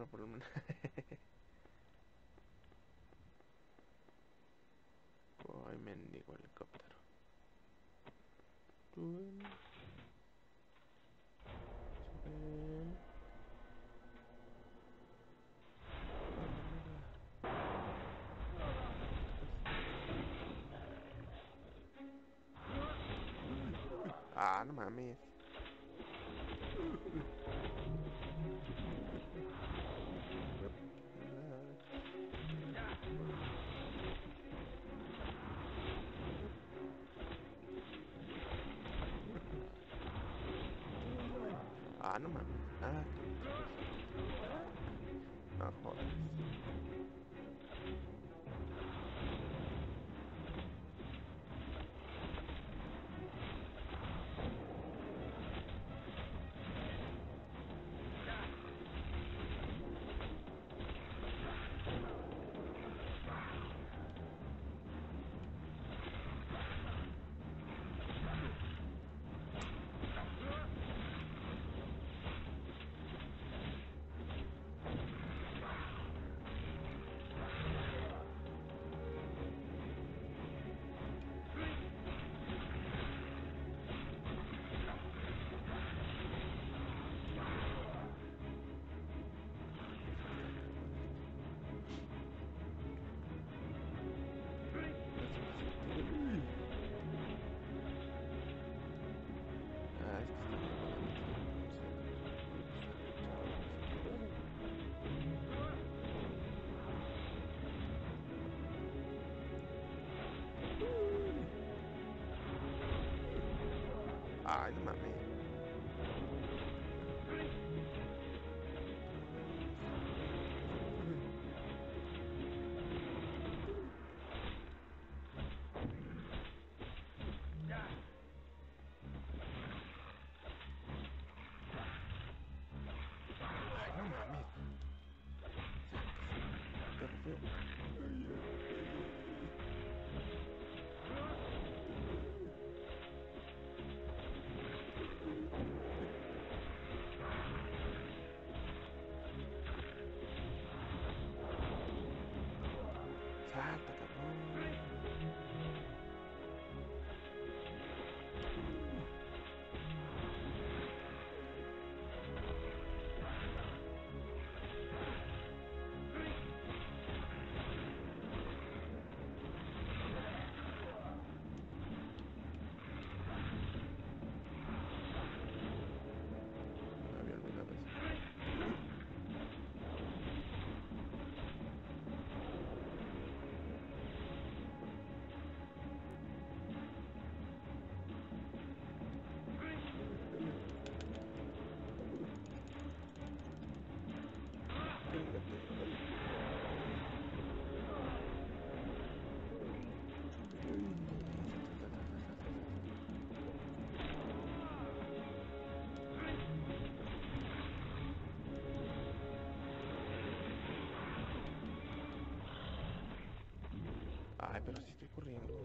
burro por lo menos. Ay, mendigo helicóptero. Ah, no mames. Ah, no mames. Ah, no jodas. Ay, no mames. Ay, no mames. Salta, cabrón. Había olvidado eso. Ay, pero si estoy corriendo.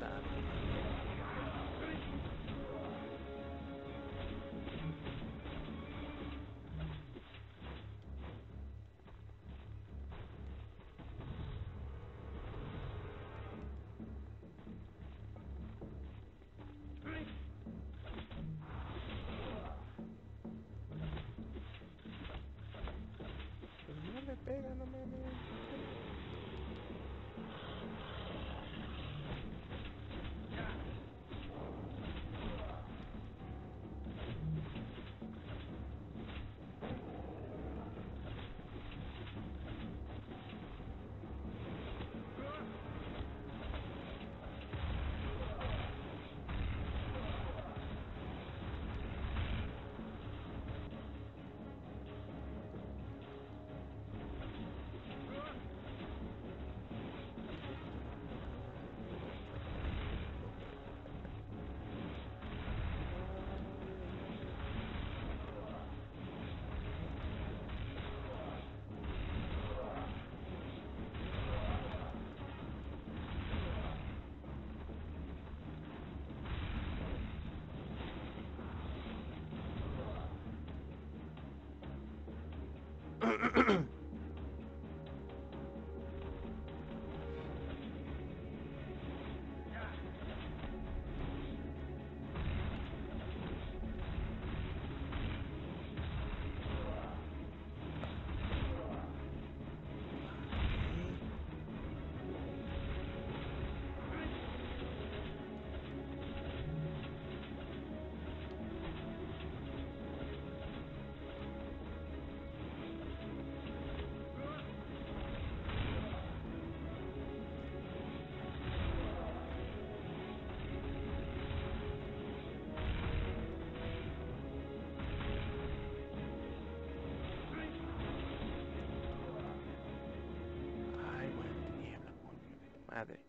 matar. Madre.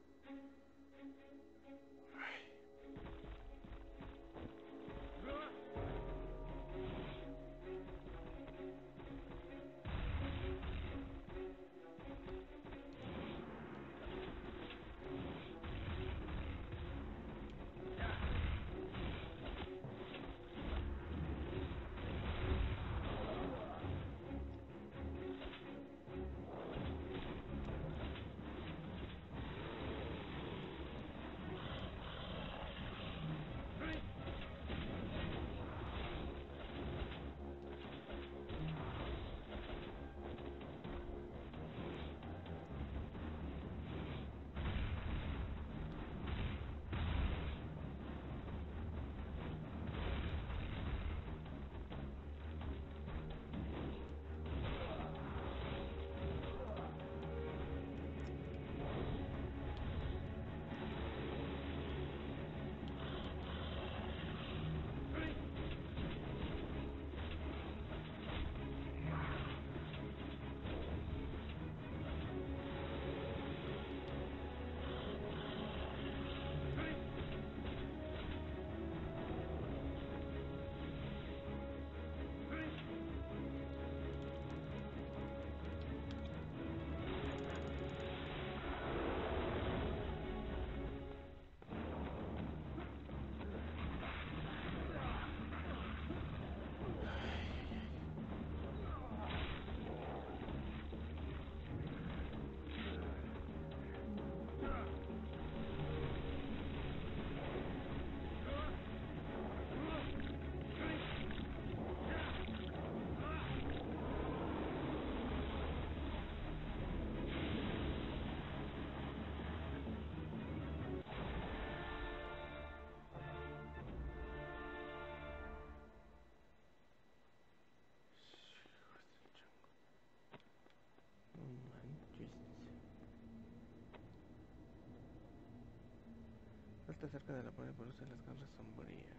Está cerca de la pared, produce las caras sombrías.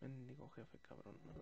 Mendigo jefe cabrón, no.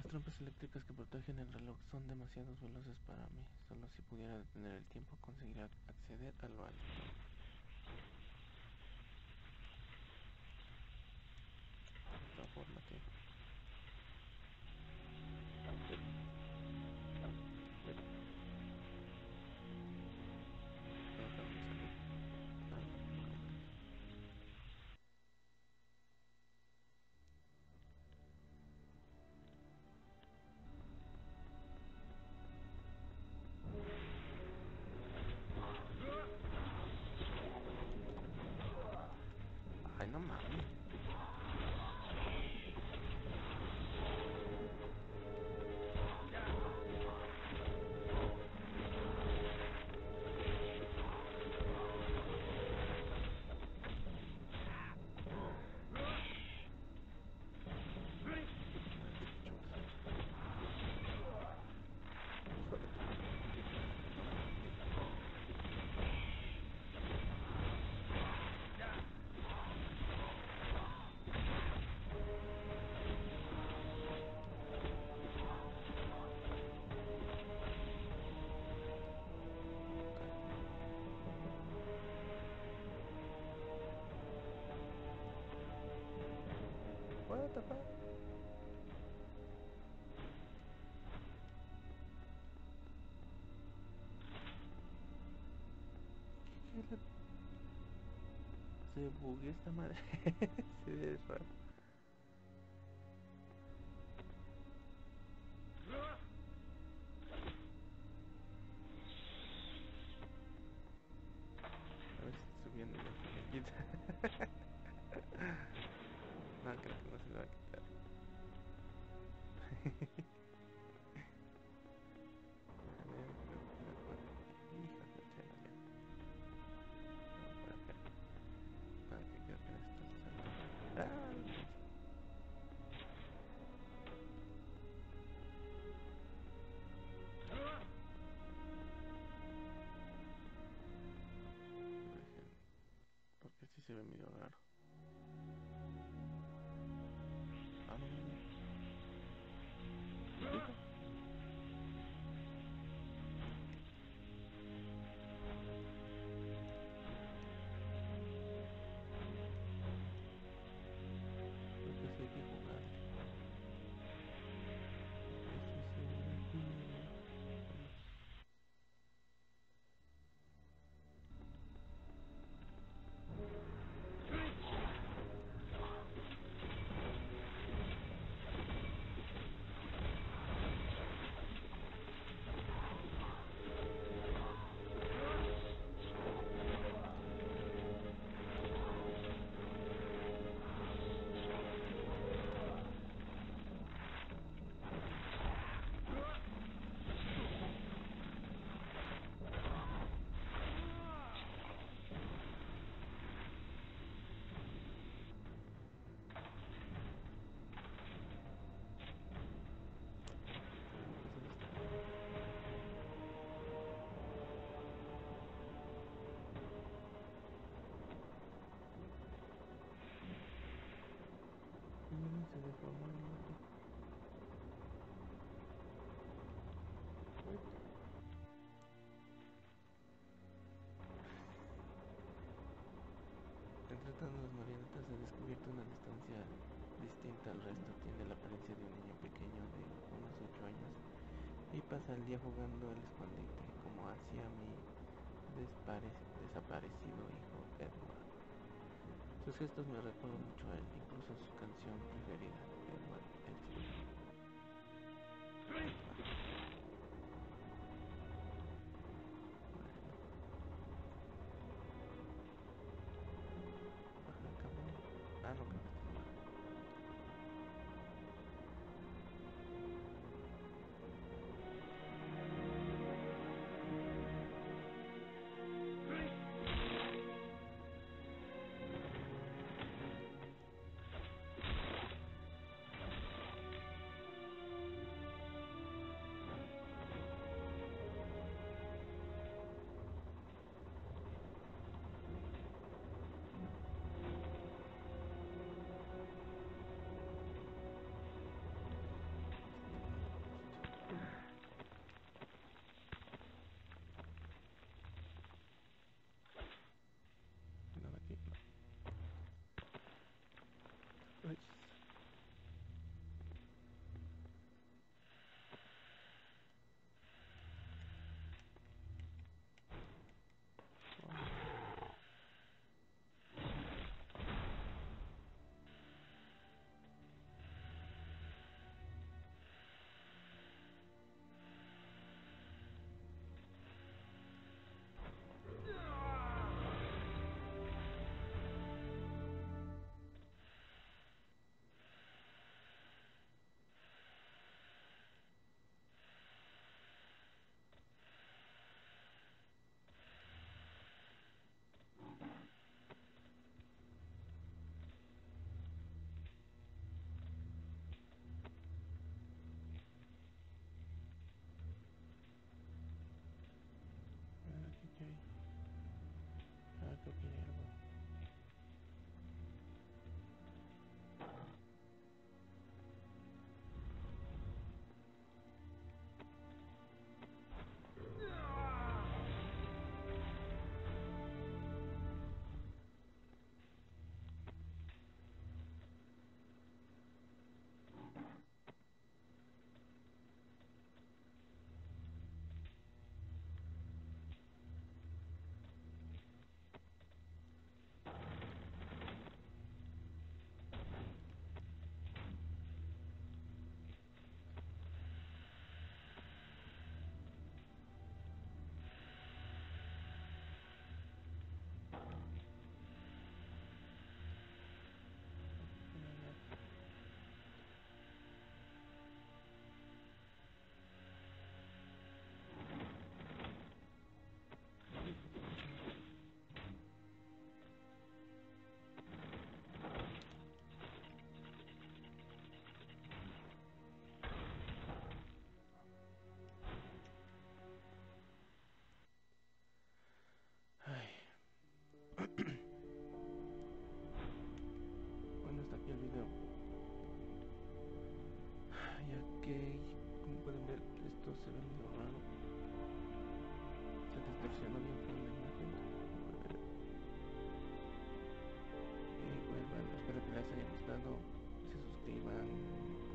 Las trampas eléctricas que protegen el reloj son demasiado veloces para mí. Solo si pudiera detener el tiempo conseguirá acceder al vale. Transfórmate. Se bugueó esta madre. Se ve raro. A ver si está subiendo la flequita. No, creo que no se lo va a quitar. Se ve medio raro. Ah, no. Se deformó el mundo. Retratando las marionetas, ha descubierto una distancia distinta al resto. Tiene la apariencia de un niño pequeño de unos 8 años y pasa el día jugando al escondite, como hacía mi desaparecido hijo Edward. Sus gestos me recuerdan mucho a él, incluso su canción preferida, Edward Elfie. Baja acá, ¿no? Ah, no, creo que está mal.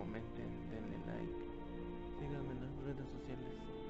comenten, denle like, síganme en las redes sociales.